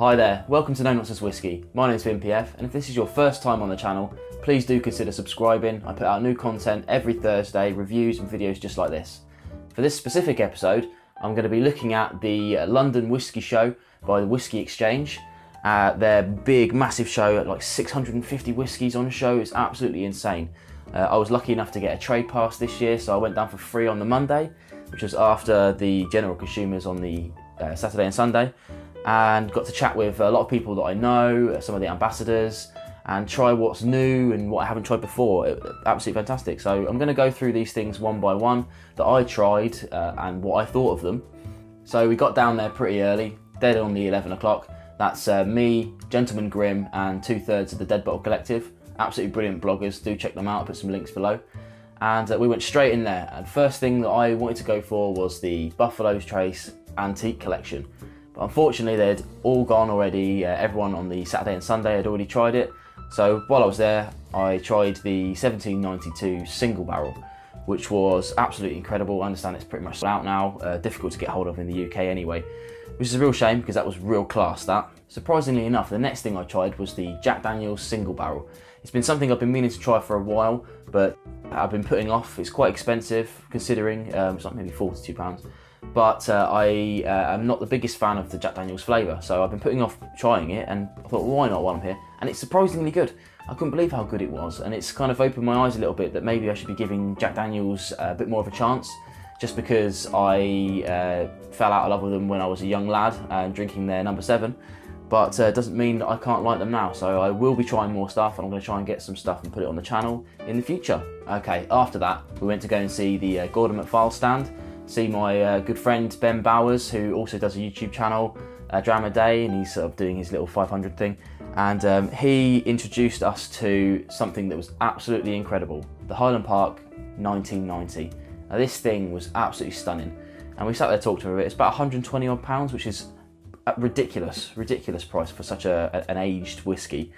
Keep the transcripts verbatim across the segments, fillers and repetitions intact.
Hi there, welcome to No Nonsense Whiskey. My name's VinPF, and if this is your first time on the channel, please do consider subscribing. I put out new content every Thursday, reviews and videos just like this. For this specific episode, I'm going to be looking at the London Whiskey Show by the Whiskey Exchange. Uh, their big, massive show at like six hundred and fifty whiskies on show is absolutely insane. Uh, I was lucky enough to get a trade pass this year, so I went down for free on the Monday, which was after the general consumers on the uh, Saturday and Sunday. And got to chat with a lot of people that I know, some of the ambassadors, and try what's new and what I haven't tried before. It, absolutely fantastic. So I'm going to go through these things one by one that I tried uh, and what I thought of them. So we got down there pretty early, dead on the eleven o'clock. That's uh, me, Gentleman Grimm, and two thirds of the Dead Bottle Collective. Absolutely brilliant bloggers. Do check them out. I'll put some links below. And uh, we went straight in there. And first thing that I wanted to go for was the Buffalo Trace Antique Collection. Unfortunately, they'd all gone already. Uh, everyone on the Saturday and Sunday had already tried it. So while I was there, I tried the seventeen ninety-two Single Barrel, which was absolutely incredible. I understand it's pretty much out now, uh, difficult to get hold of in the U K anyway, which is a real shame because that was real class, that. Surprisingly enough, the next thing I tried was the Jack Daniels Single Barrel. It's been something I've been meaning to try for a while, but I've been putting off. It's quite expensive considering, um, it's like maybe forty-two pounds. But uh, I uh, am not the biggest fan of the Jack Daniels flavour, so I've been putting off trying it, and I thought, well, why not while I'm here? And it's surprisingly good. I couldn't believe how good it was, and it's kind of opened my eyes a little bit that maybe I should be giving Jack Daniels a bit more of a chance, just because I uh, fell out of love with them when I was a young lad and uh, drinking their number seven. But it uh, doesn't mean that I can't like them now, so I will be trying more stuff, and I'm going to try and get some stuff and put it on the channel in the future. Okay, after that, we went to go and see the uh, Gordon McPhail stand. See my uh, good friend Ben Bowers, who also does a YouTube channel, uh, Drama Day, and he's sort of doing his little five hundred thing. And um, he introduced us to something that was absolutely incredible, the Highland Park nineteen ninety. Now, this thing was absolutely stunning, and we sat there talked to it. It's about one hundred and twenty odd pounds, which is a ridiculous, ridiculous price for such a, an aged whiskey.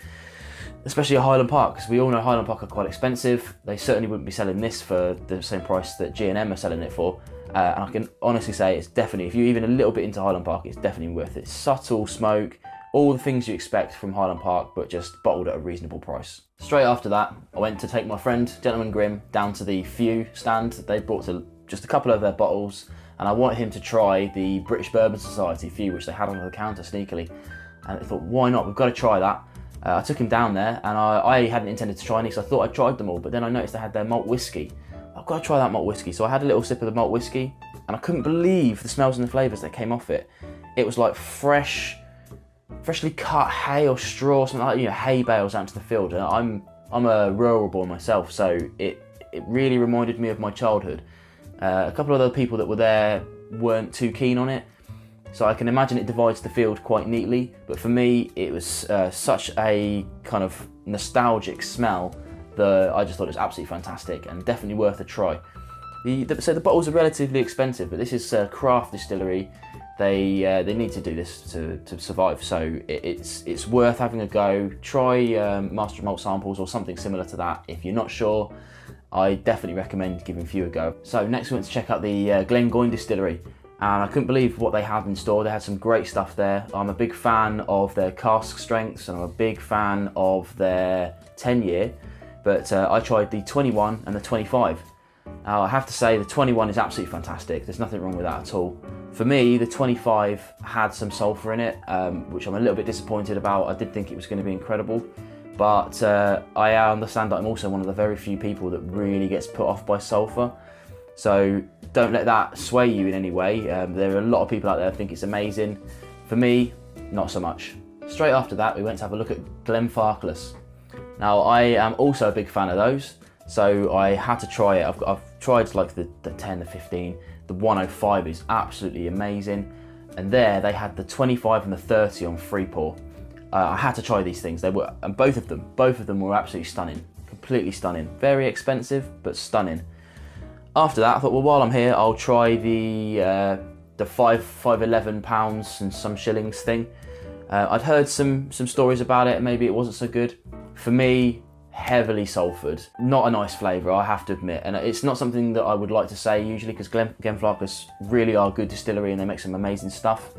Especially at Highland Park, because we all know Highland Park are quite expensive. They certainly wouldn't be selling this for the same price that G and M are selling it for. Uh, and I can honestly say it's definitely, if you're even a little bit into Highland Park, it's definitely worth it. Subtle smoke, all the things you expect from Highland Park, but just bottled at a reasonable price. Straight after that, I went to take my friend, Gentleman Grimm, down to the Few stand. They brought to just a couple of their bottles, and I wanted him to try the British Bourbon Society Few, which they had on the counter sneakily. And I thought, why not? We've got to try that. Uh, I took him down there, and I, I hadn't intended to try any, because I thought I tried them all, but then I noticed they had their malt whiskey. I've got to try that malt whiskey. So I had a little sip of the malt whiskey, and I couldn't believe the smells and the flavours that came off it. It was like fresh, freshly cut hay or straw, something like, you know, hay bales out into the field. And I'm I'm a rural boy myself, so it it really reminded me of my childhood. Uh, a couple of other people that were there weren't too keen on it. So I can imagine it divides the field quite neatly, but for me it was uh, such a kind of nostalgic smell that I just thought it was absolutely fantastic and definitely worth a try. The, the, so the bottles are relatively expensive, but this is a craft distillery. They uh, they need to do this to, to survive, so it, it's it's worth having a go. Try um, master malt samples or something similar to that if you're not sure. I definitely recommend giving Few a go. So next we went to check out the uh, Glengoyne Distillery. And I couldn't believe what they had in store. They had some great stuff there. I'm a big fan of their cask strengths, and I'm a big fan of their ten year, but uh, I tried the twenty-one and the twenty-five. Now, I have to say the twenty-one is absolutely fantastic. There's nothing wrong with that at all. For me, the twenty-five had some sulfur in it, um, which I'm a little bit disappointed about. I did think it was going to be incredible, but uh, I understand that I'm also one of the very few people that really gets put off by sulfur. So don't let that sway you in any way. Um, there are a lot of people out there who think it's amazing. For me, not so much. Straight after that, we went to have a look at Glenfarclas. Now, I am also a big fan of those, so I had to try it. I've, I've tried like the, the ten, the fifteen, the one oh five is absolutely amazing. And there, they had the twenty-five and the thirty on free pour. Uh, I had to try these things. They were, and both of them, both of them were absolutely stunning, completely stunning. Very expensive, but stunning. After that, I thought, well, while I'm here, I'll try the uh, the five five eleven pounds and some shillings thing. Uh, I'd heard some some stories about it. Maybe it wasn't so good. For me, heavily sulfured, not a nice flavour, I have to admit, and it's not something that I would like to say usually, because Glenfarclas really are a good distillery and they make some amazing stuff.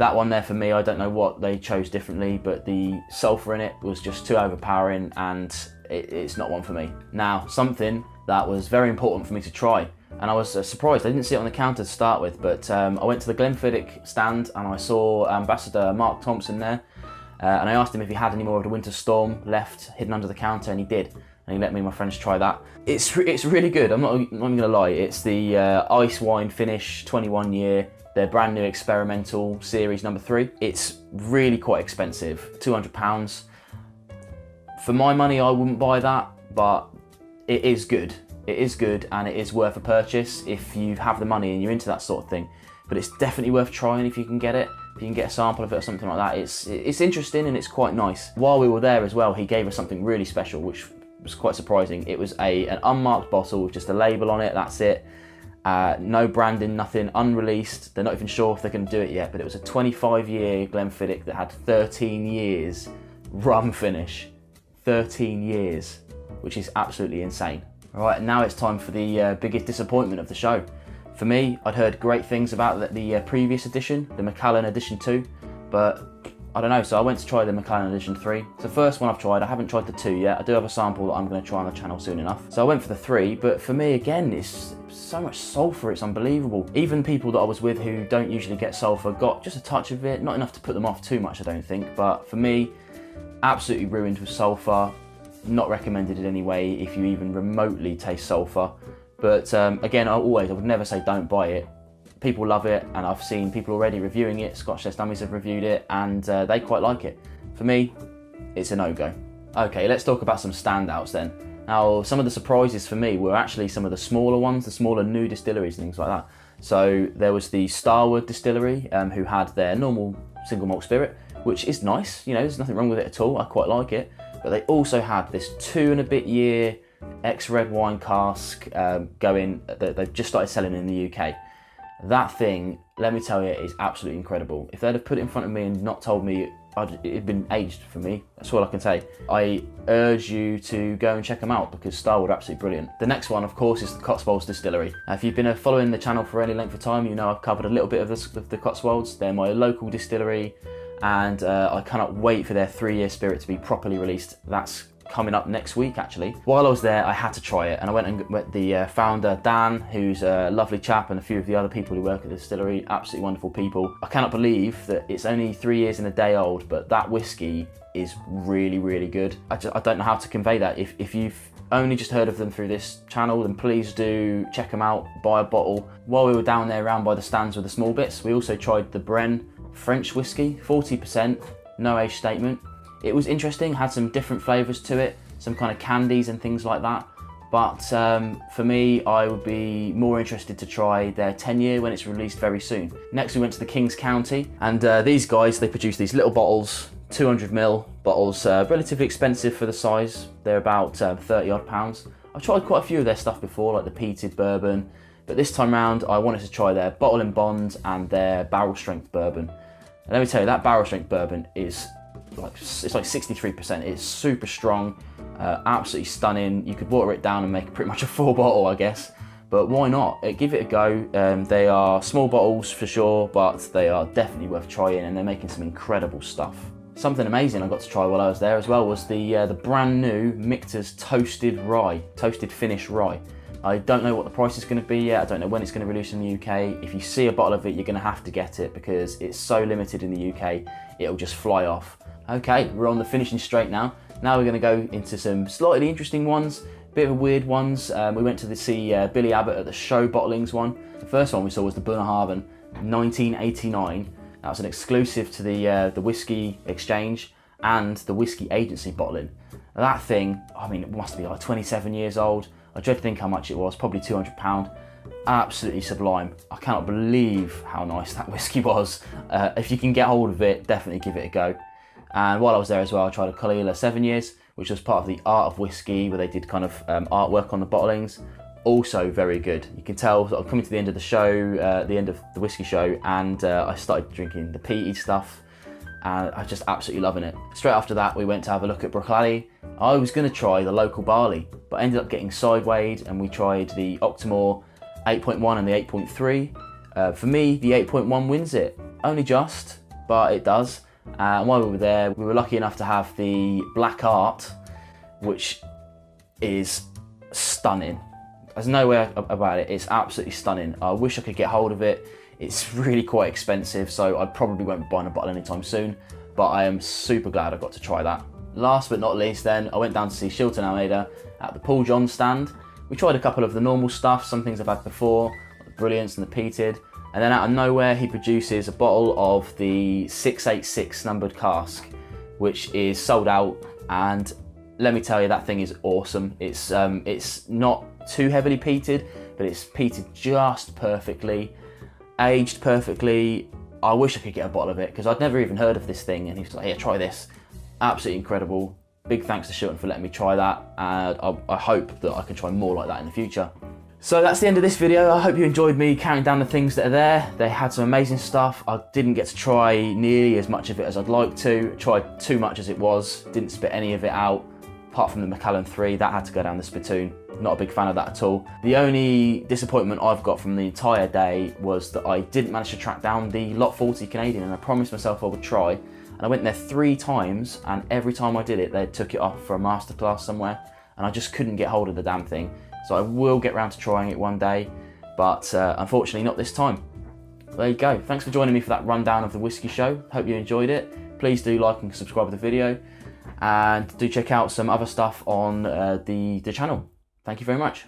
That one there for me, I don't know what they chose differently, but the sulfur in it was just too overpowering and it, it's not one for me. Now, something that was very important for me to try, and I was uh, surprised, I didn't see it on the counter to start with, but um, I went to the Glenfiddich stand and I saw Ambassador Mark Thompson there, uh, and I asked him if he had any more of the Winter Storm left hidden under the counter, and he did. And he let me and my friends try that. It's, it's really good, I'm not, I'm not gonna lie. It's the uh, Ice Wine Finish twenty-one year, their brand new experimental series number three. It's really quite expensive, two hundred pounds. For my money, I wouldn't buy that, but it is good. It is good and it is worth a purchase if you have the money and you're into that sort of thing. But it's definitely worth trying if you can get it. If you can get a sample of it or something like that, it's, it's interesting and it's quite nice. While we were there as well, he gave us something really special, which was quite surprising. It was a, an unmarked bottle with just a label on it, that's it. Uh, no branding, nothing, unreleased. They're not even sure if they can do it yet, but it was a twenty-five year Glenfiddich that had thirteen years rum finish. thirteen years, which is absolutely insane. All right, now it's time for the uh, biggest disappointment of the show. For me, I'd heard great things about the, the uh, previous edition, the Macallan Edition two, but I don't know, so I went to try the Macallan Edition three. It's the first one I've tried. I haven't tried the two yet. I do have a sample that I'm going to try on the channel soon enough. So I went for the three, but for me, again, it's so much sulphur, it's unbelievable. Even people that I was with who don't usually get sulphur got just a touch of it, not enough to put them off too much, I don't think, but for me, absolutely ruined with sulphur. Not recommended in any way if you even remotely taste sulphur. But um, again, I always, I would never say don't buy it. People love it, and I've seen people already reviewing it. Scotch Test Dummies have reviewed it, and uh, they quite like it. For me, it's a no-go. Okay, let's talk about some standouts then. Now, some of the surprises for me were actually some of the smaller ones, the smaller new distilleries and things like that. So there was the Starward Distillery, um, who had their normal single malt spirit, which is nice. You know, there's nothing wrong with it at all. I quite like it. But they also had this two and a bit year ex-red wine cask um, going that they've just started selling in the U K. That thing, let me tell you, is absolutely incredible. If they'd have put it in front of me and not told me, I'd, it'd been aged for me. That's all I can say. I urge you to go and check them out because Starward are absolutely brilliant. The next one, of course, is the Cotswolds Distillery. Now, if you've been following the channel for any length of time, you know I've covered a little bit of, this, of the Cotswolds. They're my local distillery, and uh, I cannot wait for their three-year spirit to be properly released. That's coming up next week, actually. While I was there, I had to try it, and I went and met the uh, founder, Dan, who's a lovely chap, and a few of the other people who work at the distillery, absolutely wonderful people. I cannot believe that it's only three years and a day old, but that whiskey is really, really good. I, just, I don't know how to convey that. If, if you've only just heard of them through this channel, then please do check them out, buy a bottle. While we were down there around by the stands with the small bits, we also tried the Brenne French whiskey, forty percent, no age statement. It was interesting, had some different flavours to it, some kind of candies and things like that. But um, for me, I would be more interested to try their ten year when it's released very soon. Next, we went to the Kings County, and uh, these guys, they produce these little bottles, two hundred mil bottles, uh, relatively expensive for the size. They're about uh, thirty odd pounds. I've tried quite a few of their stuff before, like the peated bourbon, but this time round, I wanted to try their bottle in bond and their barrel strength bourbon. And let me tell you, that barrel strength bourbon is like, it's like sixty-three percent. It's super strong, uh, absolutely stunning. You could water it down and make pretty much a full bottle, I guess. But why not? Uh, give it a go. Um, they are small bottles for sure, but they are definitely worth trying, and they're making some incredible stuff. Something amazing I got to try while I was there as well was the uh, the brand new Michter's toasted rye, toasted Finnish rye. I don't know what the price is going to be yet. I don't know when it's going to release in the U K. If you see a bottle of it, you're going to have to get it because it's so limited in the U K. It'll just fly off. Okay, we're on the finishing straight now. Now we're going to go into some slightly interesting ones, bit of weird ones. Um, we went to the, see uh, Billy Abbott at the show bottlings one. The first one we saw was the Bunnahabain, nineteen eighty-nine. That was an exclusive to the uh, the Whiskey Exchange and the Whiskey Agency bottling. That thing, I mean, it must be like twenty-seven years old. I dread to think how much it was, probably two hundred pounds. Absolutely sublime. I cannot believe how nice that whiskey was. Uh, if you can get hold of it, definitely give it a go. And while I was there as well, I tried a Caol Ila seven years, which was part of the Art of Whiskey, where they did kind of um, artwork on the bottlings. Also very good. You can tell, sort of coming to the end of the show, uh, the end of the whiskey show, and uh, I started drinking the peaty stuff, and I was just absolutely loving it. Straight after that, we went to have a look at Bruichladdich. I was going to try the local barley, but I ended up getting sideways, and we tried the Octomore eight point one and the eight point three. Uh, for me, the eight point one wins it. Only just. but it does. Uh, and while we were there, we were lucky enough to have the Black Art, which is stunning. There's no way about it, it's absolutely stunning. I wish I could get hold of it. It's really quite expensive, so I probably won't be buying a bottle anytime soon, but I am super glad I got to try that. Last but not least then, I went down to see Shilton Almeida at the Paul John stand. We tried a couple of the normal stuff, some things I've had before, like the Brilliance and the Peated, and then out of nowhere he produces a bottle of the six eighty-six numbered cask, which is sold out, and let me tell you, that thing is awesome. It's, um, it's not too heavily peated, but it's peated just perfectly, aged perfectly. I wish I could get a bottle of it because I'd never even heard of this thing, and he was like, yeah, try this. Absolutely incredible. Big thanks to Shilton for letting me try that, and I, I hope that I can try more like that in the future. So that's the end of this video. I hope you enjoyed me counting down the things that are there. They had some amazing stuff. I didn't get to try nearly as much of it as I'd like to. I tried too much as it was, didn't spit any of it out, apart from the Macallan three, that had to go down the spittoon. Not a big fan of that at all. The only disappointment I've got from the entire day was that I didn't manage to track down the Lot forty Canadian, and I promised myself I would try. And I went there three times, and every time I did it, they took it off for a masterclass somewhere, and I just couldn't get hold of the damn thing. So I will get round to trying it one day, but uh, unfortunately not this time. There you go. Thanks for joining me for that rundown of the Whiskey Show. Hope you enjoyed it. Please do like and subscribe to the video, and do check out some other stuff on uh, the, the channel. Thank you very much.